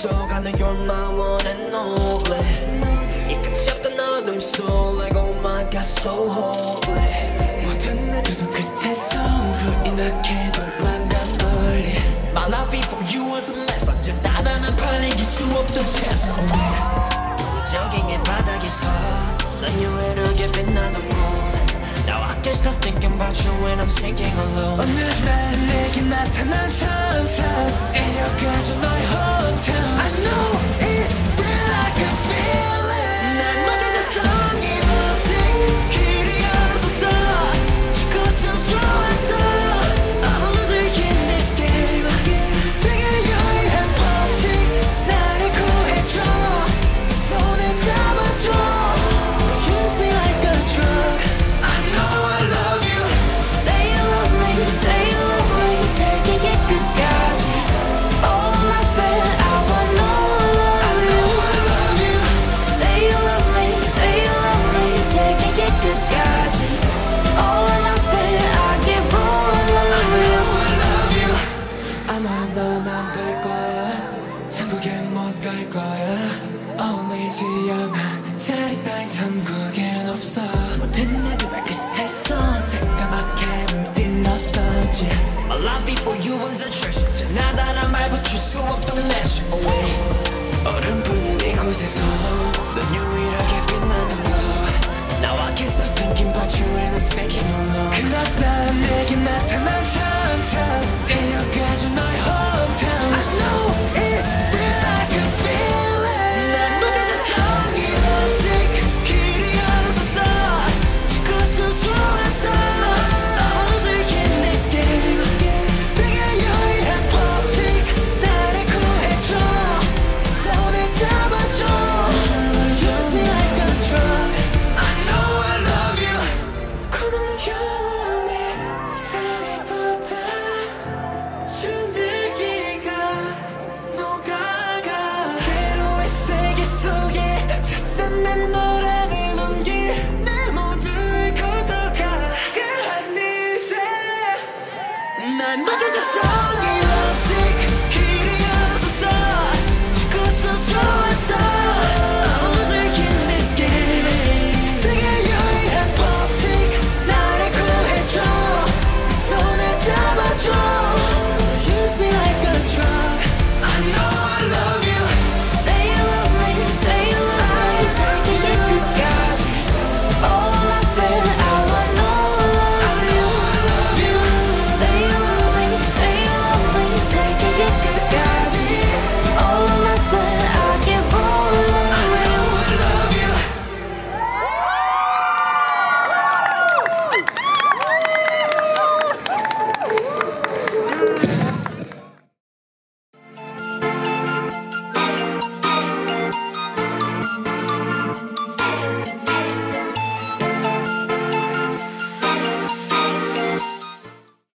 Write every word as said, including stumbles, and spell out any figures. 미쳐가는 You're my one and only 이 끝이 없던 어둠 속 Like oh my god so holy 모든 날 두 손 끝에서 그 인하게도 만난 멀리 My life before you was a mess 언제 나다나 판 이길 수 없던 chance 무적인 이 바닥에서 난 유일하게 빛나는 moon Now I can't stop thinking about you when I'm sinking alone 어느 날 내게 나타난 천사 데려가줘 너의 hometown I know it's real, I can feel it 난 멋진 듯한 이 모습 길이 없어서 죽어도 좋아서 I'm a loser in this game 생일 여행 한 번씩 나를 구해줘 내 손을 잡아줘 Use me like a drug My life before you was a treasure 나 다른 말 붙일 수 없던 measure away 얼음뿐인 이곳에서 넌 유일하게 빛나던 거 Now I can't stop thinking about you